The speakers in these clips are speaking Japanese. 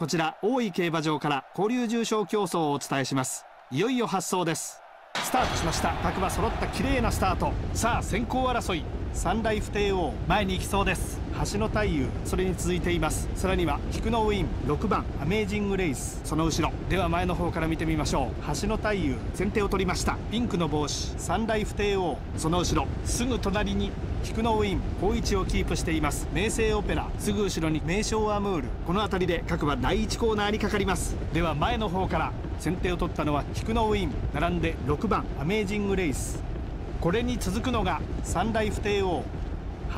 こちら大井競馬場から交流重賞競争をお伝えします。いよいよ発走です。スタートしました。各馬揃った綺麗なスタート。さあ先行争い、サンライフ帝王前に行きそうです。橋の太夫、それに続いています。さらには菊のウィン、6番アメージングレイス、その後ろ。では前の方から見てみましょう。橋の太夫先手を取りました。ピンクの帽子サンライフ帝王、その後ろすぐ隣に菊のウィン、好位置をキープしています。明星オペラ、すぐ後ろに名将アムール。この辺りで各馬第1コーナーにかかります。では前の方から先手を取ったのは菊のウィン、並んで6番アメージングレイス、これに続くのがサンライフ帝王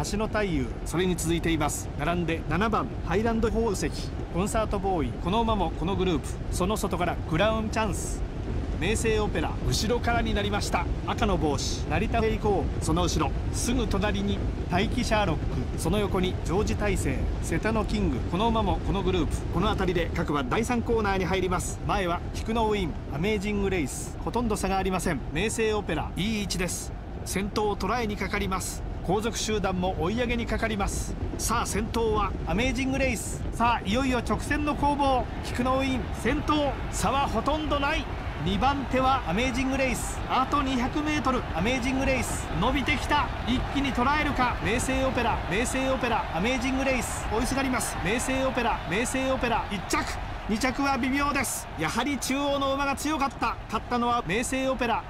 橋の太夫、それに続いています。並んで7番ハイランド宝石コンサートボーイ、この馬もこのグループ。その外からグラウンチャンス、明星オペラ、後ろからになりました。赤の帽子成田平行、その後ろすぐ隣に大輝シャーロック、その横にジョージ大成、瀬田のキング、この馬もこのグループ。この辺りで各馬第3コーナーに入ります。前は菊のウィン、アメージングレイス、ほとんど差がありません。明星オペラいい位置です。先頭を捉えにかかります。後続集団も追い上げにかかります。さあ先頭はアメージングレイス。さあいよいよ直線の攻防、菊のウィン先頭、差はほとんどない。2番手はアメージングレイス、あと 200m、 アメージングレイス伸びてきた。一気に捉えるか。明星オペラ、明星オペラ、アメージングレイス追いすがります。明星オペラ、明星オペラ1着、2着は微妙です。やはり中央の馬が強かった。勝ったのは明星オペラ。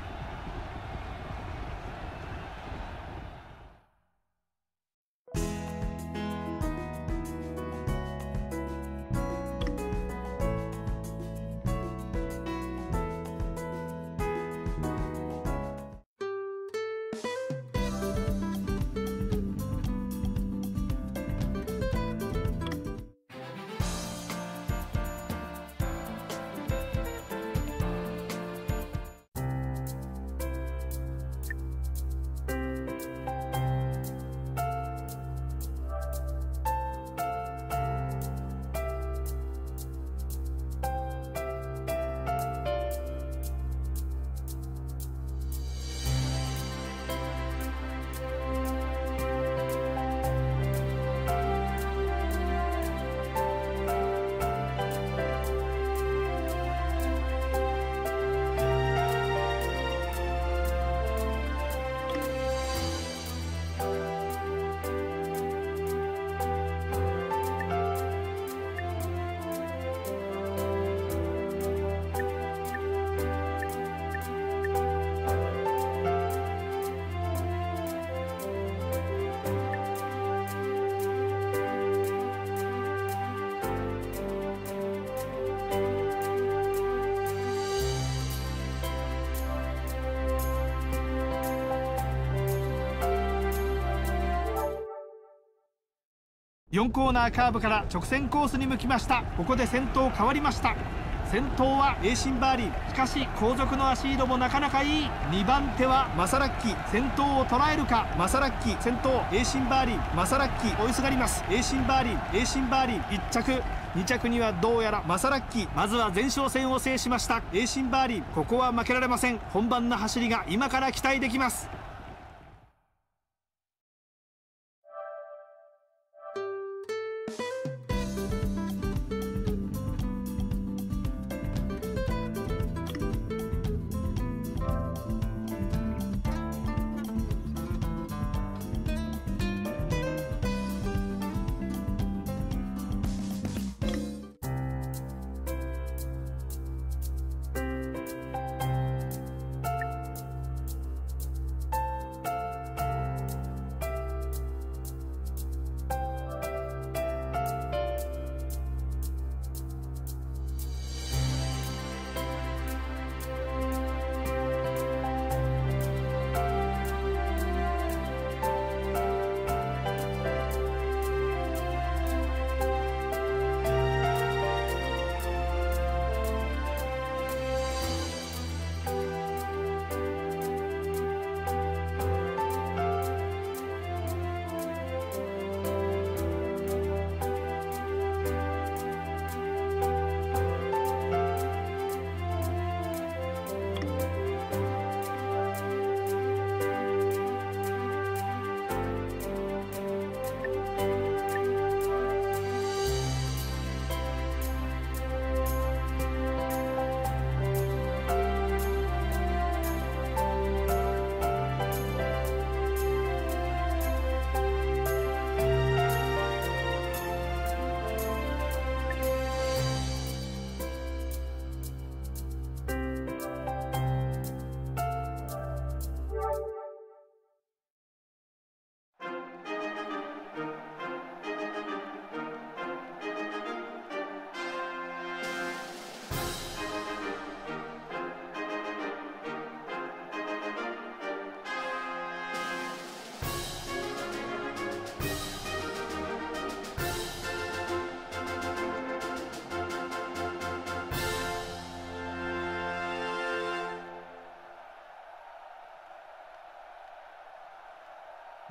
4コーナーカーブから直線コースに向きました。ここで先頭変わりました。先頭はエイシンバーリー、しかし後続の足色もなかなかいい。2番手はマサラッキ、先頭を捉えるか。マサラッキ先頭、エイシンバーリー、マサラッキ追いすがります。エイシンバーリー、エイシンバーリー1着、2着にはどうやらマサラッキ。まずは前哨戦を制しましたエイシンバーリー、ここは負けられません。本番の走りが今から期待できます。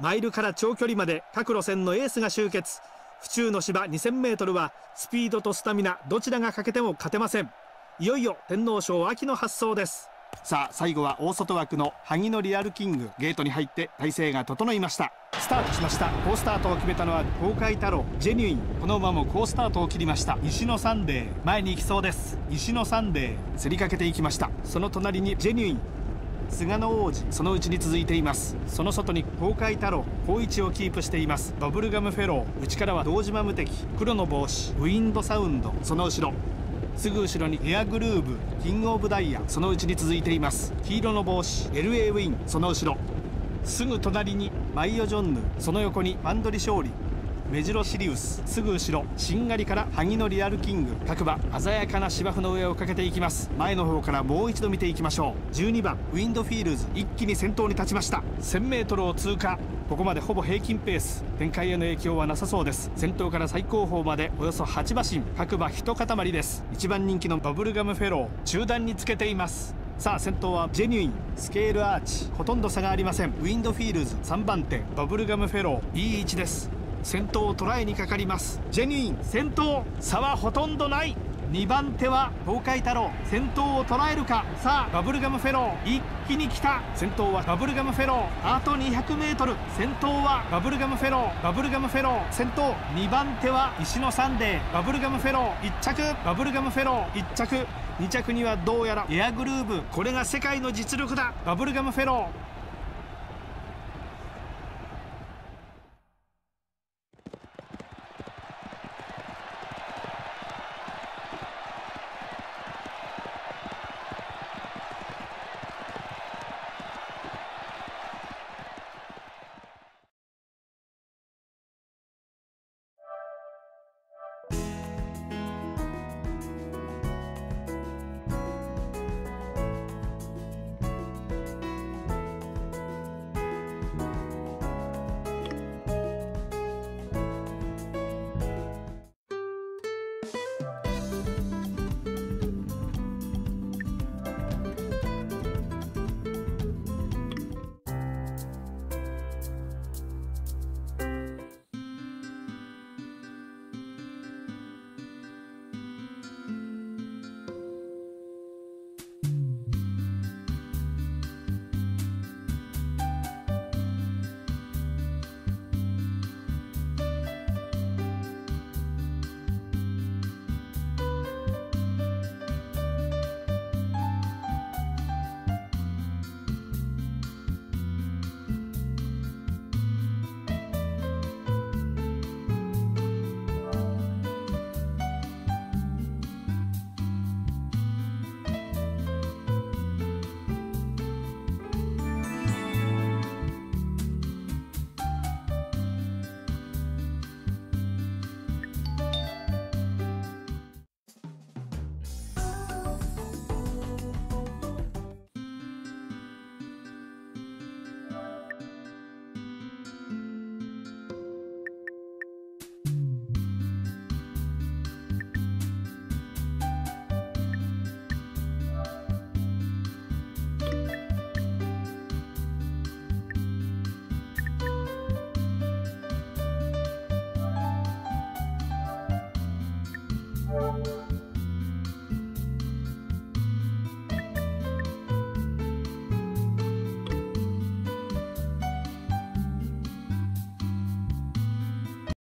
マイルから長距離まで各路線のエースが集結。府中の芝 2000m はスピードとスタミナどちらが欠けても勝てません。いよいよ天皇賞秋の発走です。さあ最後は大外枠の萩野リアルキング、ゲートに入って体勢が整いました。スタートしました。好スタートを決めたのは東海太郎、ジェニュイン。この馬も好スタートを切りました。石のサンデー前に行きそうです。石のサンデー競りかけていきました。その隣にジェニュイン、菅野王子、そのうちに続いています。その外に東海太郎、好位置をキープしています。バブルガムフェロー、内からは堂島無敵、黒の帽子、ウィンドサウンド、その後ろすぐ後ろにエアグルーブ、キングオブダイヤ、そのうちに続いています。黄色の帽子 LA ウィン、その後ろすぐ隣にマイオジョンヌ、その横にマンドリ勝利、目白シリウス、すぐ後ろしんがりから萩野リアルキング。各馬鮮やかな芝生の上をかけていきます。前の方からもう一度見ていきましょう。12番ウィンドフィールズ、一気に先頭に立ちました。 1000m を通過。ここまでほぼ平均ペース、展開への影響はなさそうです。先頭から最高峰までおよそ8馬身、各馬一塊です。1番人気のバブルガムフェロー、中段につけています。さあ先頭はジェニュイン、スケールアーチ、ほとんど差がありません。ウィンドフィールズ3番手、バブルガムフェロー、いい位置です。先頭を捉えにかかります。ジェニュイン先頭、差はほとんどない。2番手は東海太郎、先頭を捉えるか。さあバブルガムフェロー、一気に来た。先頭はバブルガムフェロー、あと 200m。 先頭はバブルガムフェロー、バブルガムフェロー先頭。2番手は石のサンデー、バブルガムフェロー1着、バブルガムフェロー1着。2着にはどうやらエアグルーブ、これが世界の実力だ。バブルガムフェロー